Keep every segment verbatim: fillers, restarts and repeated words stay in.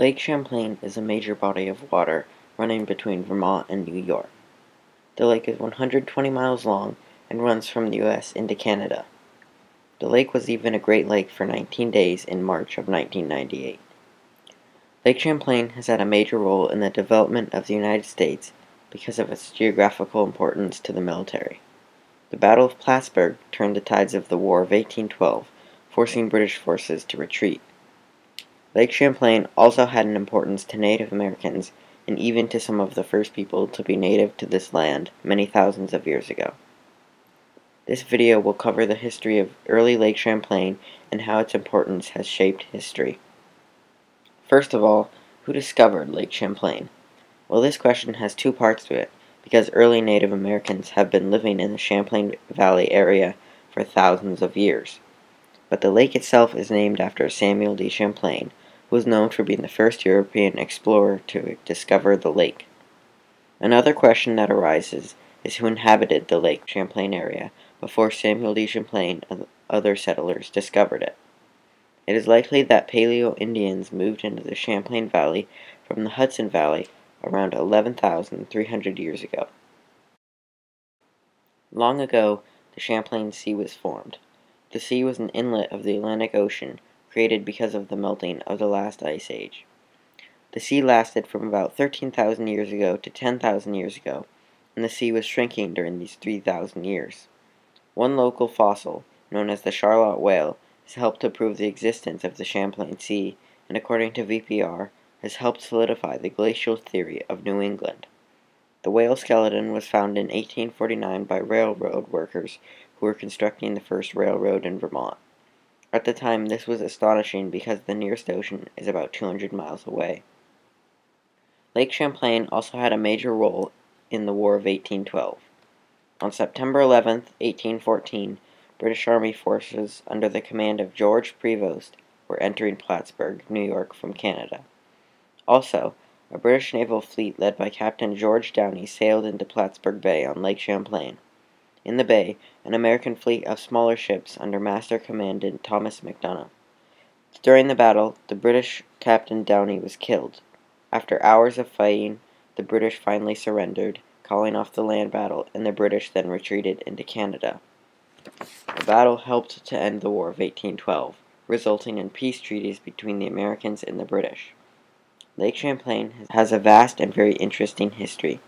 Lake Champlain is a major body of water running between Vermont and New York. The lake is one hundred twenty miles long and runs from the U S into Canada. The lake was even a Great Lake for nineteen days in March of nineteen ninety-eight. Lake Champlain has had a major role in the development of the United States because of its geographical importance to the military. The Battle of Plattsburgh turned the tides of the War of eighteen twelve, forcing British forces to retreat. Lake Champlain also had an importance to Native Americans and even to some of the first people to be native to this land many thousands of years ago. This video will cover the history of early Lake Champlain and how its importance has shaped history. First of all, who discovered Lake Champlain? Well, this question has two parts to it, because early Native Americans have been living in the Champlain Valley area for thousands of years. But the lake itself is named after Samuel de Champlain, who was known for being the first European explorer to discover the lake. Another question that arises is who inhabited the Lake Champlain area before Samuel de Champlain and other settlers discovered it. It is likely that Paleo-Indians moved into the Champlain Valley from the Hudson Valley around eleven thousand three hundred years ago. Long ago, the Champlain Sea was formed. The sea was an inlet of the Atlantic Ocean, created because of the melting of the last ice age. The sea lasted from about thirteen thousand years ago to ten thousand years ago, and the sea was shrinking during these three thousand years. One local fossil, known as the Charlotte Whale, helped to prove the existence of the Champlain Sea, and according to V P R, has helped solidify the glacial theory of New England. The whale skeleton was found in eighteen forty-nine by railroad workers who were constructing the first railroad in Vermont. At the time, this was astonishing because the nearest ocean is about two hundred miles away. Lake Champlain also had a major role in the War of eighteen twelve. On September eleventh, eighteen fourteen, British Army forces under the command of George Prevost were entering Plattsburgh, New York, from Canada. Also, a British naval fleet led by Captain George Downey sailed into Plattsburgh Bay on Lake Champlain. In the bay, an American fleet of smaller ships under Master Commandant Thomas McDonough. During the battle, the British Captain Downey was killed. After hours of fighting, the British finally surrendered, calling off the land battle, and the British then retreated into Canada. The battle helped to end the War of eighteen twelve, resulting in peace treaties between the Americans and the British. Lake Champlain has a vast and very interesting history.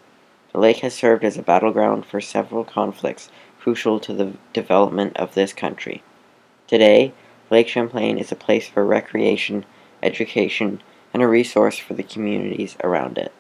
The lake has served as a battleground for several conflicts crucial to the development of this country. Today, Lake Champlain is a place for recreation, education, and a resource for the communities around it.